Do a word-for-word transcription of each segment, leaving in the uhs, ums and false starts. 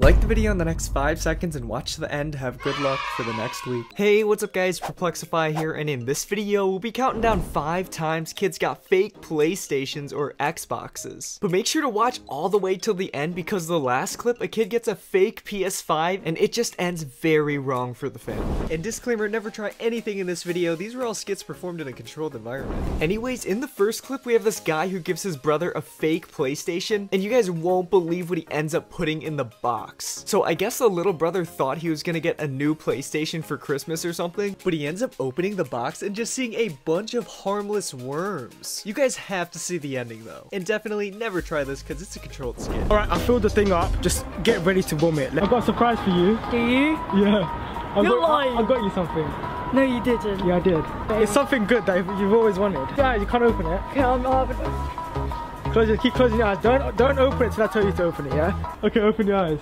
Like the video in the next five seconds and watch to the end. Have good luck for the next week. Hey, what's up guys, Perplexify here, and in this video we'll be counting down five times kids got fake PlayStations or Xboxes. But make sure to watch all the way till the end, because the last clip a kid gets a fake P S five and it just ends very wrong for the family. And disclaimer, never try anything in this video. These were all skits performed in a controlled environment. Anyways, in the first clip we have this guy who gives his brother a fake PlayStation, and you guys won't believe what he ends up putting in the box. So I guess the little brother thought he was gonna get a new PlayStation for Christmas or something, but he ends up opening the box and just seeing a bunch of harmless worms. You guys have to see the ending though, and definitely never try this because it's a controlled skit. Alright, I filled the thing up, just get ready to vomit. I've got a surprise for you. Do you? Yeah. I've You're got, lying! I, I got you something. No, you didn't. Yeah, I did. Um, it's something good that you've always wanted. Yeah, you can't open it. Okay, I'm not having it. Close it, keep closing your eyes. Don't don't open it till I tell you to open it, yeah? Okay, open your eyes.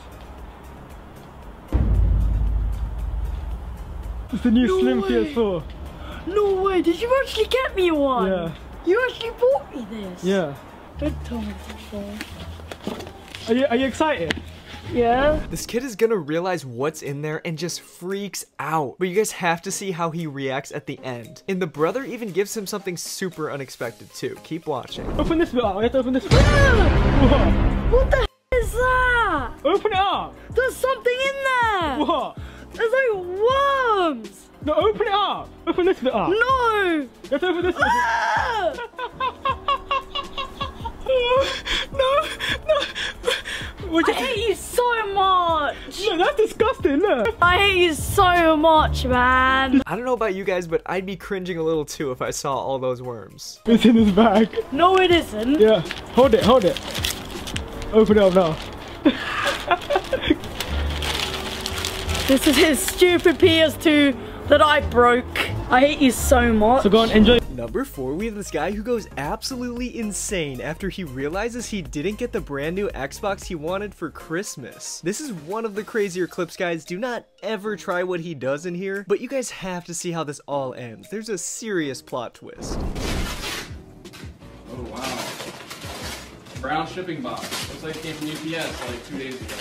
It's the new no Slim way. P S four. No way, did you actually get me one? Yeah. You actually bought me this? Yeah. Don't tell me this. Are you, are you excited? Yeah. This kid is gonna realize what's in there and just freaks out. But you guys have to see how he reacts at the end. And the brother even gives him something super unexpected too. Keep watching. Open this bit up. We have to open this bit up. What the heck is that? Open it up. There's something in there. What? There's like worms. No, open it up. Open this bit up. No. Let's open this bit up. Ah! No, no. I hate you so much! No, that's disgusting, look! I hate you so much, man! I don't know about you guys, but I'd be cringing a little too if I saw all those worms. It's in his bag. No, it isn't. Yeah, hold it, hold it. Open it up now. This is his stupid P S two that I broke. I hate you so much. So go on, enjoy. Number four, we have this guy who goes absolutely insane after he realizes he didn't get the brand new Xbox he wanted for Christmas. This is one of the crazier clips, guys. Do not ever try what he does in here, but you guys have to see how this all ends. There's a serious plot twist. Oh, wow. Brown shipping box. Looks like it came from U P S like two days ago.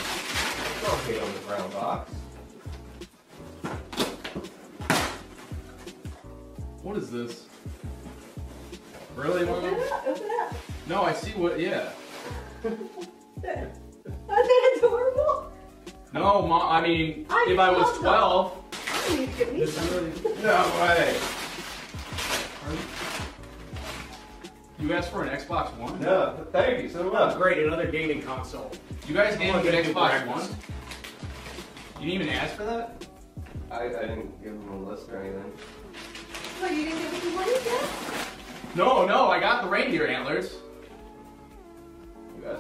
Don't hate on the brown box. What is this? Really? Open it up, open it up. No, I see what, yeah. That's adorable. No, Mom, I mean, I if I was twelve. I don't need to get me something. Really, no way. You asked for an Xbox One? No, thank you so much. Oh, great, another gaming console. You guys gave me an Xbox One? You didn't even ask for that? I, I didn't give them a list or anything. What, you didn't give them one yet? No, no, I got the reindeer antlers. You guys?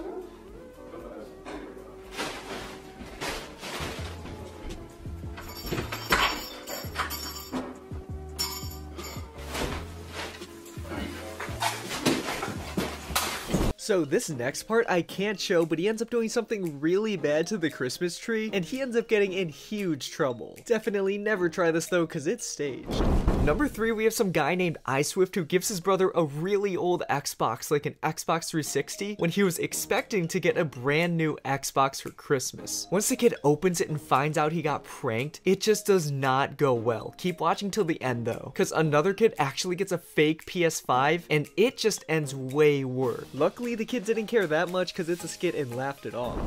So this next part I can't show, but he ends up doing something really bad to the Christmas tree, and he ends up getting in huge trouble. Definitely never try this though, because it's staged. Number three, we have some guy named iSwift who gives his brother a really old Xbox, like an Xbox three sixty, when he was expecting to get a brand new Xbox for Christmas. Once the kid opens it and finds out he got pranked, it just does not go well. Keep watching till the end though, because another kid actually gets a fake P S five, and it just ends way worse. Luckily, the kid didn't care that much because it's a skit and laughed it off.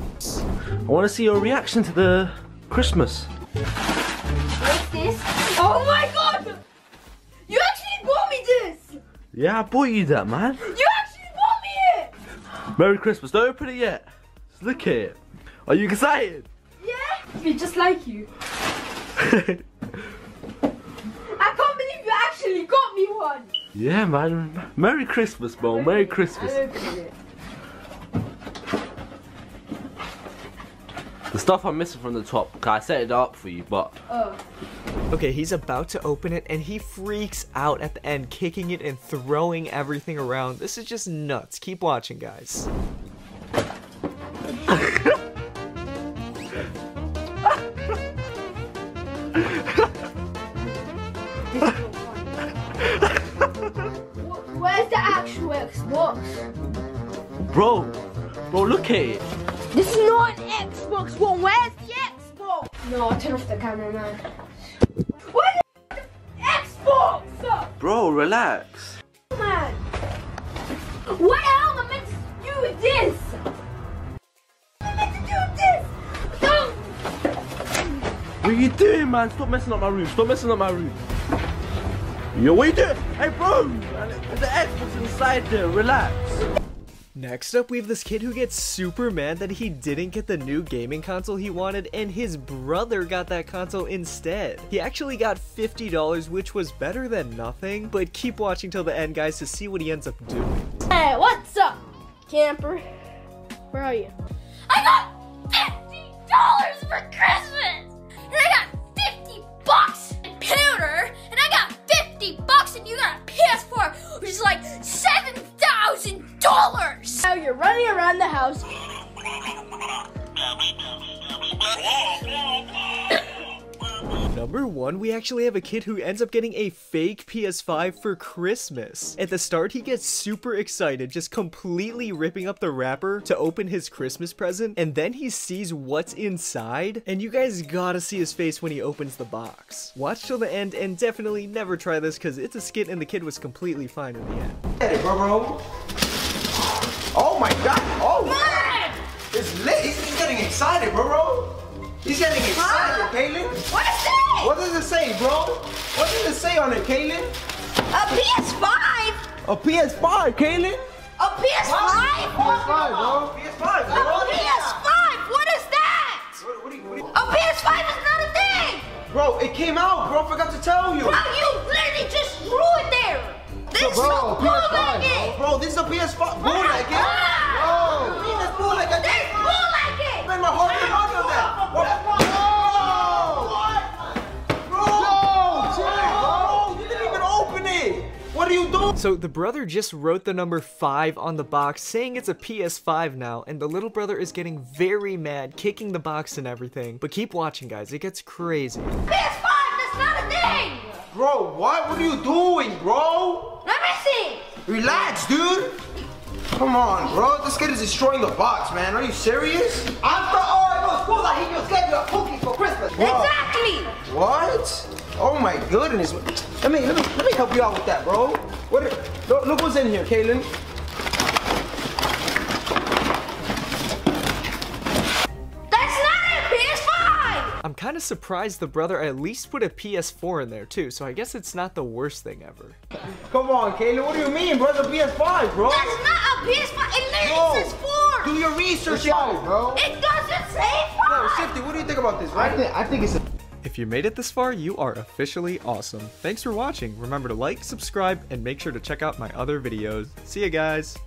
I want to see your reaction to the Christmas. What's this? Oh my god! You actually bought me this! Yeah, I bought you that, man. You actually bought me it! Merry Christmas. Don't open it yet. Just look at it. Are you excited? Yeah. It's just like you. Yeah, man. Merry Christmas, Bo. Merry Christmas. The stuff I'm missing from the top, because I set it up for you, but... Oh. Okay, he's about to open it, and he freaks out at the end, kicking it and throwing everything around. This is just nuts. Keep watching, guys. Xbox. Bro, bro, look at it. This is not an Xbox. Xbox One? Where's the Xbox? No, turn off the camera, man. Where's the Xbox? Up? Bro, relax. Man, what the hell am I meant to do with this? What am I meant to do with this? No. What are you doing, man? Stop messing up my room. Stop messing up my room. Yo, what are you doing? Hey, bro, man, there's an Xbox inside there. Relax. Next up, we have this kid who gets super mad that he didn't get the new gaming console he wanted, and his brother got that console instead. He actually got fifty dollars, which was better than nothing, but keep watching till the end, guys, to see what he ends up doing. Hey, what's up, camper? Where are you? I got fifty dollars for Christmas, and I got fifty bucks in computer, and I got fifty bucks, and you got a P S four, which is like seven thousand dollars. Now you're running around the house. Number one, we actually have a kid who ends up getting a fake P S five for Christmas. At the start, he gets super excited, just completely ripping up the wrapper to open his Christmas present, and then he sees what's inside, and you guys gotta see his face when he opens the box. Watch till the end, and definitely never try this, because it's a skit, and the kid was completely fine in the end. Hey, bro, bro. Oh my god! Oh! Man! It's lit! He's, he's getting excited, bro, bro! He's getting excited, Kaylin! What is it? What does it say, bro? What does it say on it, Kaylin? A P S five! A P S five, Kaylin! A P S five? P S five, bro! P S five, bro! A P S five! What is that? What, what are you, what are you... A P S five is not a thing! Bro, it came out, bro! I forgot to tell you! Bro, you literally just threw it there! This so, bro, is P S five, bro. bro, this is a P S five. Bull like it. Bro, this bull like it. This bull like it. Spend my whole money on that. Bro, bro, bro, you didn't even open it. What are you doing? So the brother just wrote the number five on the box, saying it's a P S five now, and the little brother is getting very mad, kicking the box and everything. But keep watching, guys. It gets crazy. P S five, that's not a thing. Bro, what? What are you doing, bro? Let me see! Relax, dude! Come on, bro. This kid is destroying the box, man. Are you serious? After all it was cool that he just gave you a cookie for Christmas. Bro. Exactly! What? Oh my goodness. Let me, let me let me help you out with that, bro. What are, look, look what's in here, Kaylin. I'm kind of surprised the brother at least put a P S four in there too, so I guess it's not the worst thing ever. Come on, Kaylin, what do you mean, bro? It's a P S five, bro. That's not a P S five. It literally says four. Do your research, five, bro. It doesn't say five. No, Shifty, what do you think about this, right? I think, I think it's a... If you made it this far, you are officially awesome. Thanks for watching. Remember to like, subscribe, and make sure to check out my other videos. See you guys.